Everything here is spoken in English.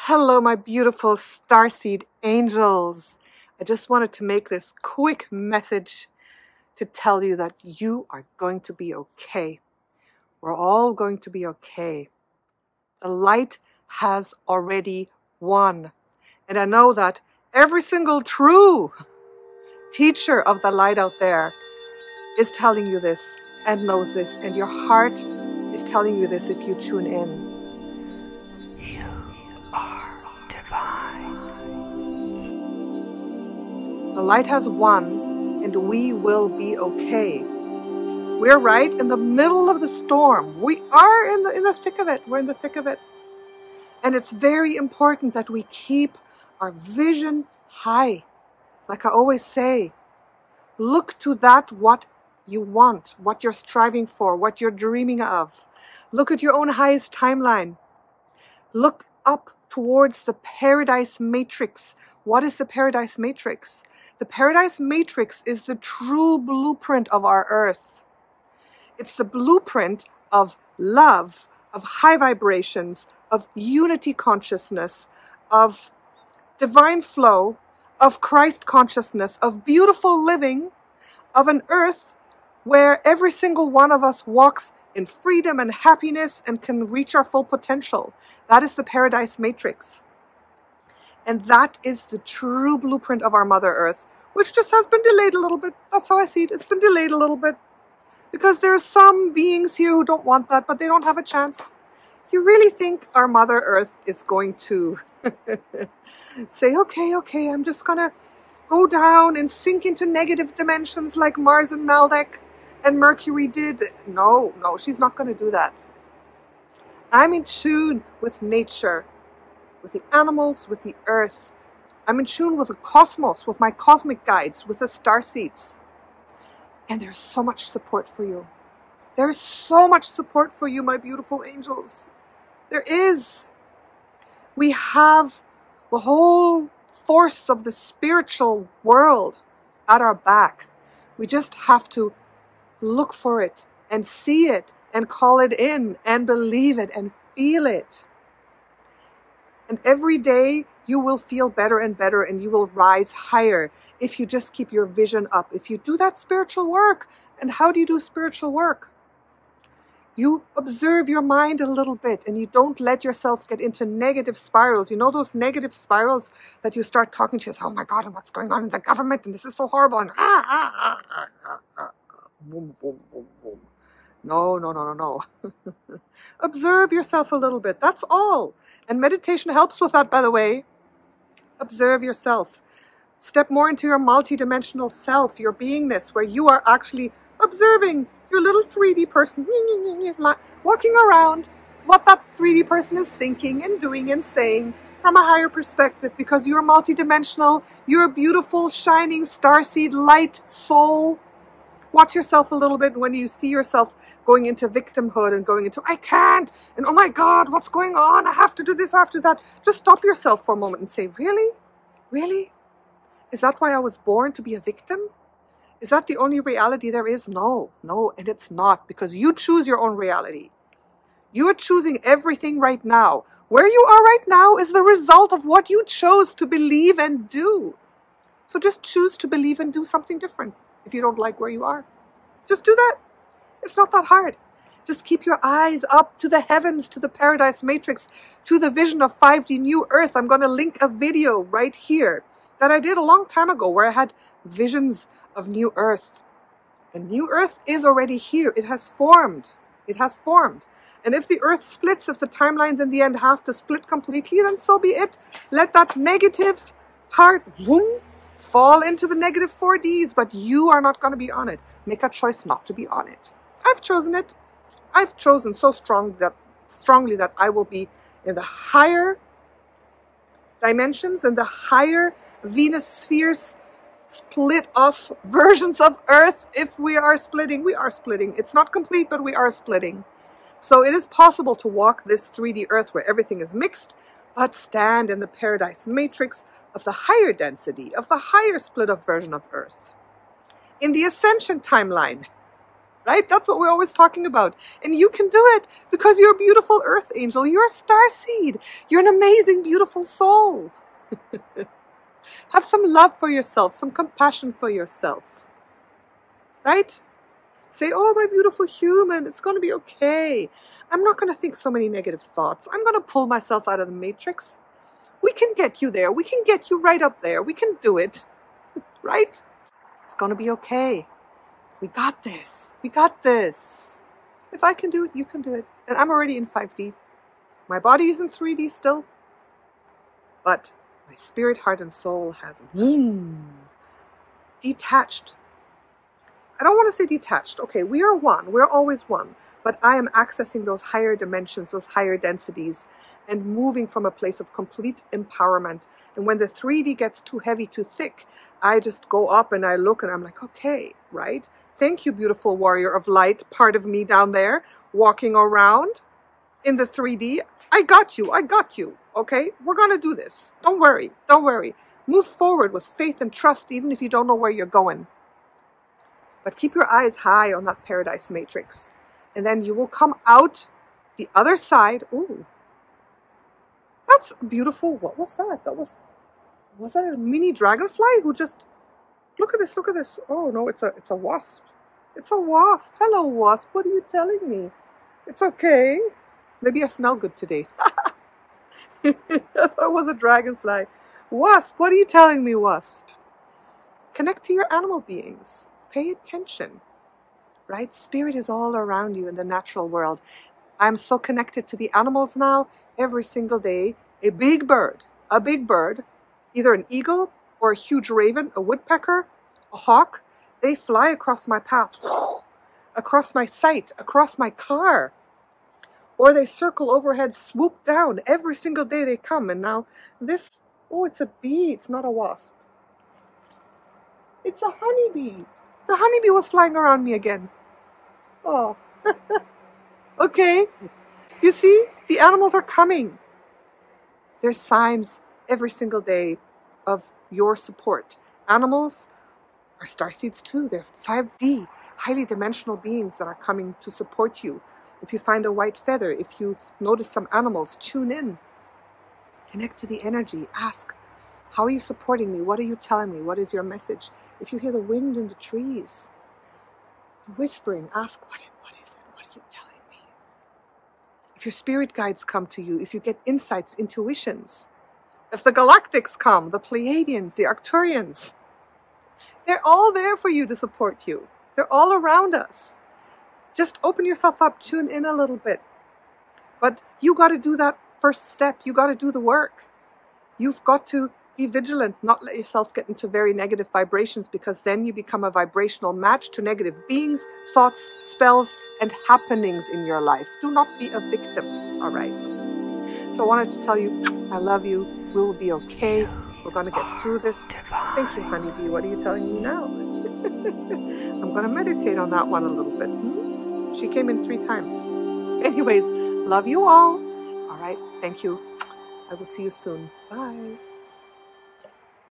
Hello, my beautiful starseed angels. I just wanted to make this quick message to tell you that you are going to be okay. We're all going to be okay. The light has already won. And I know that every single true teacher of the light out there is telling you this and knows this. And your heart is telling you this if you tune in. The light has won, and we will be okay. We're right in the middle of the storm. We are in the thick of it. We're in the thick of it. And it's very important that we keep our vision high. Like I always say, look to that what you want, what you're striving for, what you're dreaming of. Look at your own highest timeline. Look up towards the Paradise Matrix. What is the Paradise Matrix? The Paradise Matrix is the true blueprint of our Earth. It's the blueprint of love, of high vibrations, of unity consciousness, of divine flow, of Christ consciousness, of beautiful living, of an Earth where every single one of us walks in freedom and happiness and can reach our full potential. That is the Paradise Matrix. And that is the true blueprint of our Mother Earth, which just has been delayed a little bit. That's how I see it. It's been delayed a little bit because there are some beings here who don't want that, but they don't have a chance. You really think our Mother Earth is going to say, okay, I'm just going to go down and sink into negative dimensions like Mars and Maldek and Mercury did? No, she's not going to do that. I'm in tune with nature, with the animals, with the earth. I'm in tune with the cosmos, with my cosmic guides, with the starseeds. And there's so much support for you. There is so much support for you, my beautiful angels. There is. We have the whole force of the spiritual world at our back. We just have to look for it and see it and call it in and believe it and feel it. And every day you will feel better and better, and you will rise higher if you just keep your vision up, if you do that spiritual work. And how do you do spiritual work? You observe your mind a little bit, and you don't let yourself get into negative spirals. You know those negative spirals that you start talking to yourself, oh my God, and what's going on in the government, and this is so horrible, and boom, boom, boom, boom. No. Observe yourself a little bit. That's all. And meditation helps with that, by the way. Observe yourself. Step more into your multidimensional self, your beingness, where you are actually observing your little 3D person walking around, what that 3D person is thinking and doing and saying from a higher perspective, because you're multidimensional. You're a beautiful, shining starseed light soul. Watch yourself a little bit when you see yourself going into victimhood and going into, I can't, and oh my God, what's going on? I have to do this, I have to do that. Just stop yourself for a moment and say, really? Really? Is that why I was born, to be a victim? Is that the only reality there is? No, and it's not, because you choose your own reality. You are choosing everything right now. Where you are right now is the result of what you chose to believe and do. So just choose to believe and do something different. If you don't like where you are, just do that. It's not that hard. Just keep your eyes up to the heavens, to the Paradise Matrix, to the vision of 5D New Earth. I'm going to link a video right here that I did a long time ago where I had visions of New Earth. And New Earth is already here. It has formed. It has formed. And if the Earth splits, if the timelines in the end have to split completely, then so be it. Let that negative part, boom, fall into the negative 4Ds, but you are not going to be on it. Make a choice not to be on it. I've chosen it. I've chosen so strongly that I will be in the higher dimensions and the higher Venus spheres, split off versions of Earth. If we are splitting, we are splitting. It's not complete, but we are splitting. So it is possible to walk this 3D Earth where everything is mixed, but stand in the Paradise Matrix of the higher density, of the higher split-up version of Earth. In the Ascension timeline, right? That's what we're always talking about. And you can do it because you're a beautiful earth angel. You're a star seed. You're an amazing, beautiful soul. Have some love for yourself, some compassion for yourself, right? Say, oh, my beautiful human, it's going to be okay. I'm not going to think so many negative thoughts. I'm going to pull myself out of the matrix. We can get you there. We can get you right up there. We can do it, right? It's going to be okay. We got this. We got this. If I can do it, you can do it. And I'm already in 5D. My body is in 3D still. But my spirit, heart, and soul has detached. I don't want to say detached. Okay, we are one. We're always one. But I am accessing those higher dimensions, those higher densities, and moving from a place of complete empowerment. And when the 3D gets too heavy, too thick, I just go up and I look and I'm like, okay, right? Thank you, beautiful warrior of light, part of me down there, walking around in the 3D. I got you. I got you. Okay, we're going to do this. Don't worry. Don't worry. Move forward with faith and trust, even if you don't know where you're going. But keep your eyes high on that paradise matrix. And then you will come out the other side. Ooh, that's beautiful. What was that? That was that a mini dragonfly who just, look at this, look at this. Oh no, it's a wasp. It's a wasp. Hello wasp, what are you telling me? It's okay. Maybe I smell good today. I thought it was a dragonfly. Wasp, what are you telling me, wasp? Connect to your animal beings. Pay attention, right? Spirit is all around you in the natural world. I'm so connected to the animals now. Every single day, a big bird, either an eagle or a huge raven, a woodpecker, a hawk, they fly across my path, across my sight, across my car, or they circle overhead, swoop down. Every single day they come. And now this, oh, it's a bee. It's not a wasp. It's a honeybee. The honeybee was flying around me again. Oh, okay. You see, the animals are coming. There's signs every single day of your support. Animals are starseeds too. They're 5D, highly dimensional beings that are coming to support you. If you find a white feather, if you notice some animals, tune in. Connect to the energy. Ask, how are you supporting me? What are you telling me? What is your message? If you hear the wind in the trees, whispering, ask, what is it? What are you telling me? If your spirit guides come to you, if you get insights, intuitions, if the galactics come, the Pleiadians, the Arcturians, they're all there for you to support you. They're all around us. Just open yourself up, tune in a little bit. But you got to do that first step. You got to do the work. You've got to be vigilant, not let yourself get into very negative vibrations, because then you become a vibrational match to negative beings, thoughts, spells, and happenings in your life. Do not be a victim, all right? So I wanted to tell you, I love you. We will be okay. We're going to get through this. Divine. Thank you, honeybee. What are you telling me now? I'm going to meditate on that one a little bit. She came in 3 times. Anyways, love you all. All right, thank you. I will see you soon. Bye.